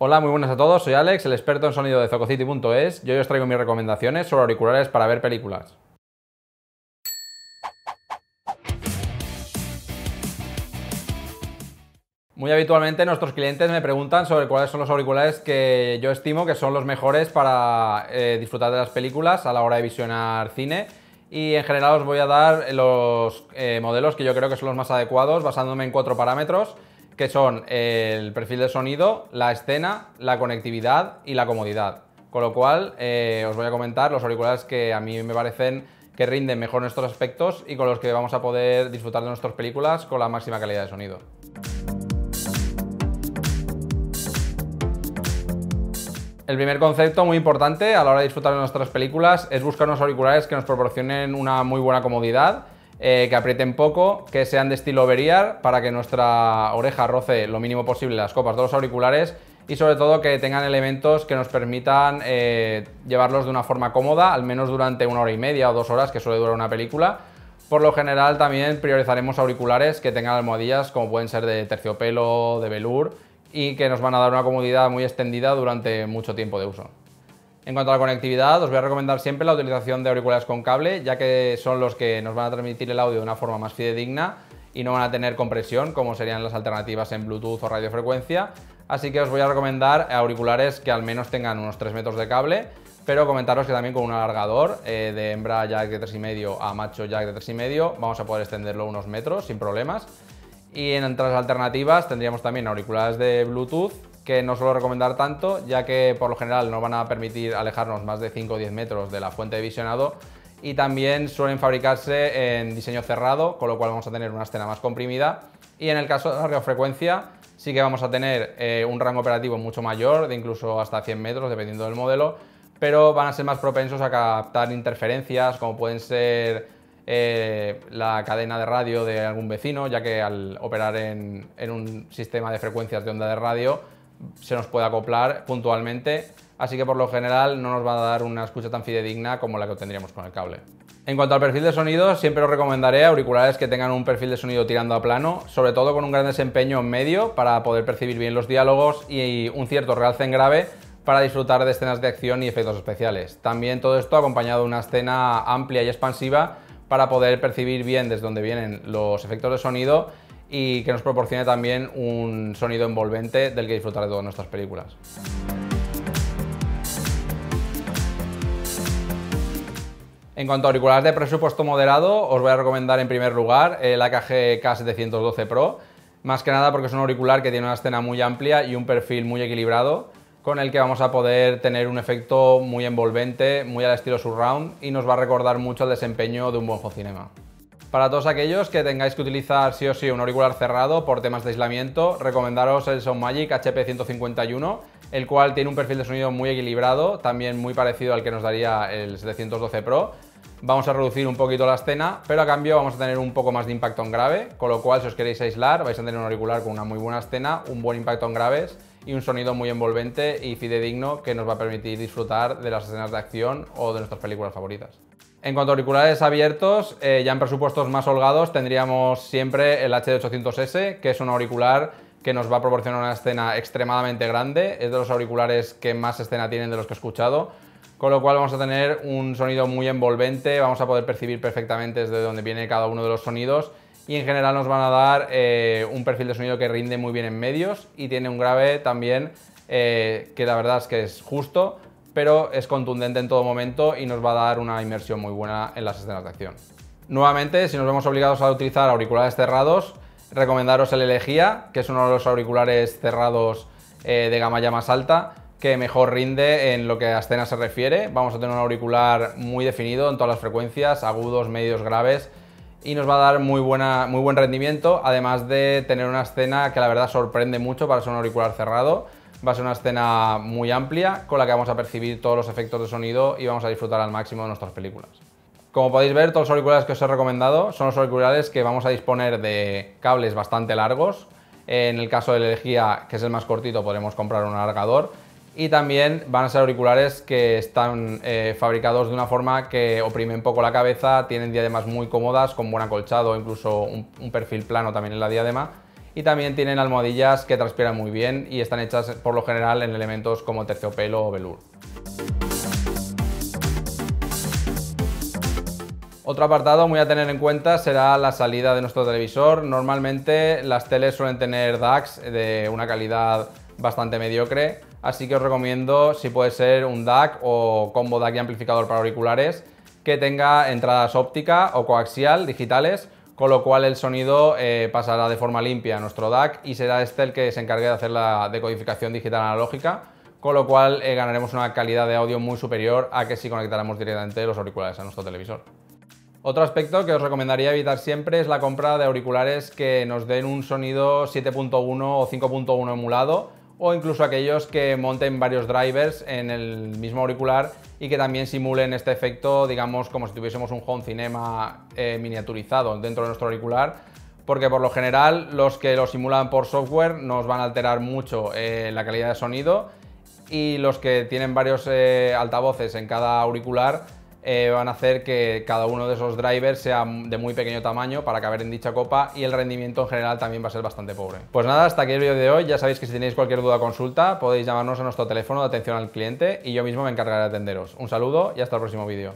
Hola, muy buenas a todos, soy Alex, el experto en sonido de Zococity.es, y hoy os traigo mis recomendaciones sobre auriculares para ver películas. Muy habitualmente nuestros clientes me preguntan sobre cuáles son los auriculares que yo estimo que son los mejores para disfrutar de las películas a la hora de visionar cine, y en general os voy a dar los modelos que yo creo que son los más adecuados basándome en cuatro parámetros, que son el perfil de sonido, la escena, la conectividad y la comodidad. Con lo cual os voy a comentar los auriculares que a mí me parecen que rinden mejor en estos aspectos y con los que vamos a poder disfrutar de nuestras películas con la máxima calidad de sonido. El primer concepto muy importante a la hora de disfrutar de nuestras películas es buscar unos auriculares que nos proporcionen una muy buena comodidad, que aprieten poco, que sean de estilo over-ear para que nuestra oreja roce lo mínimo posible las copas de los auriculares, y sobre todo que tengan elementos que nos permitan llevarlos de una forma cómoda, al menos durante una hora y media o 2 horas que suele durar una película. Por lo general también priorizaremos auriculares que tengan almohadillas, como pueden ser de terciopelo, de velour, y que nos van a dar una comodidad muy extendida durante mucho tiempo de uso. En cuanto a la conectividad, os voy a recomendar siempre la utilización de auriculares con cable, ya que son los que nos van a transmitir el audio de una forma más fidedigna y no van a tener compresión, como serían las alternativas en Bluetooth o radiofrecuencia. Así que os voy a recomendar auriculares que al menos tengan unos 3 metros de cable, pero comentaros que también con un alargador de hembra jack de 3,5 a macho jack de 3,5 vamos a poder extenderlo unos metros sin problemas. Y en otras alternativas tendríamos también auriculares de Bluetooth, que no suelo recomendar tanto, ya que por lo general no van a permitir alejarnos más de 5 o 10 metros de la fuente de visionado, y también suelen fabricarse en diseño cerrado, con lo cual vamos a tener una escena más comprimida. Y en el caso de la radiofrecuencia sí que vamos a tener un rango operativo mucho mayor, de incluso hasta 100 metros dependiendo del modelo, pero van a ser más propensos a captar interferencias, como pueden ser la cadena de radio de algún vecino, ya que al operar en un sistema de frecuencias de onda de radio se nos puede acoplar puntualmente, así que por lo general no nos va a dar una escucha tan fidedigna como la que obtendríamos con el cable. En cuanto al perfil de sonido, siempre os recomendaré auriculares que tengan un perfil de sonido tirando a plano, sobre todo con un gran desempeño en medio para poder percibir bien los diálogos y un cierto realce en grave para disfrutar de escenas de acción y efectos especiales. También todo esto acompañado de una escena amplia y expansiva para poder percibir bien desde donde vienen los efectos de sonido y que nos proporcione también un sonido envolvente del que disfrutar de todas nuestras películas. En cuanto a auriculares de presupuesto moderado, os voy a recomendar en primer lugar el AKG K712 Pro, más que nada porque es un auricular que tiene una escena muy amplia y un perfil muy equilibrado, con el que vamos a poder tener un efecto muy envolvente, muy al estilo surround, y nos va a recordar mucho el desempeño de un buen home cinema. Para todos aquellos que tengáis que utilizar sí o sí un auricular cerrado por temas de aislamiento, recomendaros el SoundMagic HP151, el cual tiene un perfil de sonido muy equilibrado, también muy parecido al que nos daría el 712 Pro. Vamos a reducir un poquito la escena, pero a cambio vamos a tener un poco más de impacto en grave, con lo cual si os queréis aislar vais a tener un auricular con una muy buena escena, un buen impacto en graves y un sonido muy envolvente y fidedigno que nos va a permitir disfrutar de las escenas de acción o de nuestras películas favoritas. En cuanto a auriculares abiertos, ya en presupuestos más holgados tendríamos siempre el HD800S, que es un auricular que nos va a proporcionar una escena extremadamente grande, es de los auriculares que más escena tienen de los que he escuchado, con lo cual vamos a tener un sonido muy envolvente, vamos a poder percibir perfectamente desde donde viene cada uno de los sonidos, y en general nos van a dar un perfil de sonido que rinde muy bien en medios y tiene un grave también que la verdad es que es justo, pero es contundente en todo momento y nos va a dar una inmersión muy buena en las escenas de acción. Nuevamente, si nos vemos obligados a utilizar auriculares cerrados, recomendaros el Elegia, que es uno de los auriculares cerrados de gama ya más alta, que mejor rinde en lo que a escena se refiere. Vamos a tener un auricular muy definido en todas las frecuencias, agudos, medios, graves, y nos va a dar muy buen rendimiento, además de tener una escena que la verdad sorprende mucho para ser un auricular cerrado. Va a ser una escena muy amplia con la que vamos a percibir todos los efectos de sonido y vamos a disfrutar al máximo de nuestras películas. Como podéis ver, todos los auriculares que os he recomendado son los auriculares que vamos a disponer de cables bastante largos. En el caso del Elegia, que es el más cortito, podremos comprar un alargador. Y también van a ser auriculares que están fabricados de una forma que oprimen poco la cabeza, tienen diademas muy cómodas, con buen acolchado, incluso un perfil plano también en la diadema, y también tienen almohadillas que transpiran muy bien y están hechas por lo general en elementos como terciopelo o velour. Otro apartado muy a tener en cuenta será la salida de nuestro televisor. Normalmente las teles suelen tener DACs de una calidad bastante mediocre, así que os recomiendo, si puede ser, un DAC o combo DAC y amplificador para auriculares que tenga entradas óptica o coaxial digitales, con lo cual el sonido pasará de forma limpia a nuestro DAC y será este el que se encargue de hacer la decodificación digital analógica, con lo cual ganaremos una calidad de audio muy superior a que si conectáramos directamente los auriculares a nuestro televisor. Otro aspecto que os recomendaría evitar siempre es la compra de auriculares que nos den un sonido 7.1 o 5.1 emulado, o incluso aquellos que monten varios drivers en el mismo auricular y que también simulen este efecto, digamos, como si tuviésemos un home cinema miniaturizado dentro de nuestro auricular, porque por lo general los que lo simulan por software nos van a alterar mucho la calidad de sonido, y los que tienen varios altavoces en cada auricular van a hacer que cada uno de esos drivers sea de muy pequeño tamaño para caber en dicha copa, y el rendimiento en general también va a ser bastante pobre. Pues nada, hasta aquí el vídeo de hoy. Ya sabéis que si tenéis cualquier duda o consulta podéis llamarnos a nuestro teléfono de atención al cliente y yo mismo me encargaré de atenderos. Un saludo y hasta el próximo vídeo.